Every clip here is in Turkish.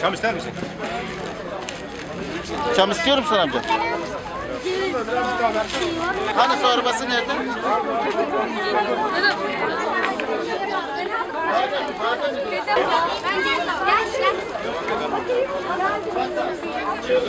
Çam ister misin? Çam istiyorum sana amca. Hani torbası nerede? Ceviz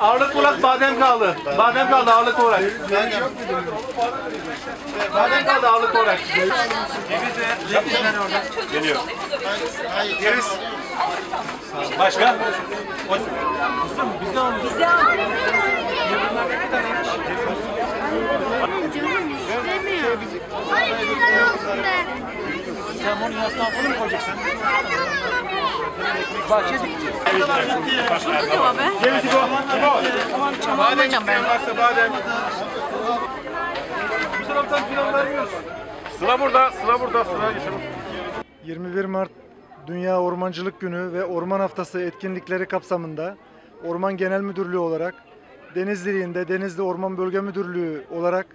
Ağırlık olarak badem kaldı. Badem kaldı ağırlık olarak. Badem kaldı ağırlık olarak. Ceviz de orada. Geliyor. Ceviz. Başka? Bize al. Canım istemiyor. Hayır bizden olsun be. Sen onu yaslanfonu mu koyacaksın? Bahçe dikeceğiz. Şurada diyor abi. Cevizi bu. Badem isteyen varsa badem. Bu taraftan filan vermiyoruz. Sıla burada, sıla burada, sıla geçelim. 21 Mart Dünya Ormancılık Günü ve Orman Haftası etkinlikleri kapsamında Orman Genel Müdürlüğü olarak Denizli'de Denizli Orman Bölge Müdürlüğü olarak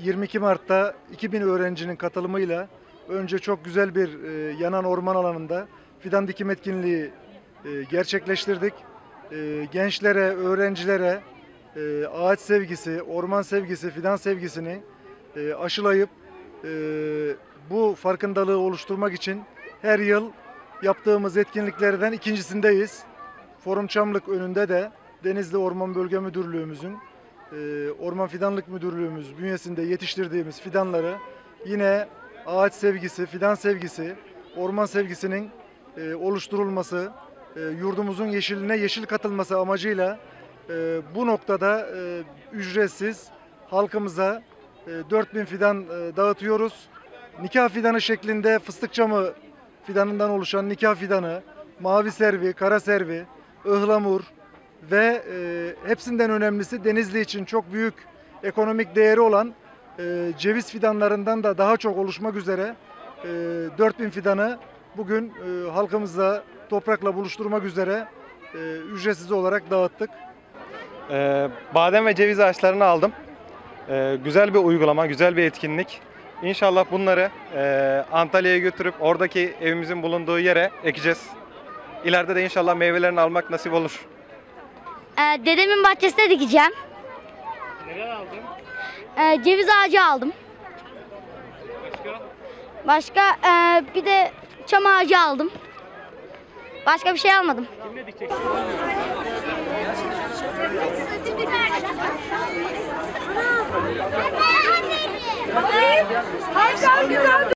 22 Mart'ta 2000 öğrencinin katılımıyla önce çok güzel bir yanan orman alanında fidan dikim etkinliği gerçekleştirdik. Gençlere, öğrencilere ağaç sevgisi, orman sevgisi, fidan sevgisini aşılayıp bu farkındalığı oluşturmak için her yıl yaptığımız etkinliklerden ikincisindeyiz. Forum Çamlık önünde de Denizli Orman Bölge Müdürlüğümüzün, Orman Fidanlık Müdürlüğümüz bünyesinde yetiştirdiğimiz fidanları yine ağaç sevgisi, fidan sevgisi, orman sevgisinin oluşturulması, yurdumuzun yeşiline yeşil katılması amacıyla bu noktada ücretsiz halkımıza 4000 fidan dağıtıyoruz. Nikah fidanı şeklinde fıstık çamı fidanından oluşan nikah fidanı, mavi servi, kara servi, ıhlamur ve hepsinden önemlisi Denizli için çok büyük ekonomik değeri olan ceviz fidanlarından da daha çok oluşmak üzere 4000 fidanı bugün halkımızla, toprakla buluşturmak üzere ücretsiz olarak dağıttık. Badem ve ceviz ağaçlarını aldım. Güzel bir uygulama, güzel bir etkinlik. İnşallah bunları Antalya'ya götürüp oradaki evimizin bulunduğu yere ekeceğiz. İleride de inşallah meyvelerini almak nasip olur. Dedemin bahçesine dikeceğim. Neler aldın? Ceviz ağacı aldım. Başka? Bir de çam ağacı aldım. Başka bir şey almadım. Kimle dikeceksin? Anne! Anne! Her şey güzel.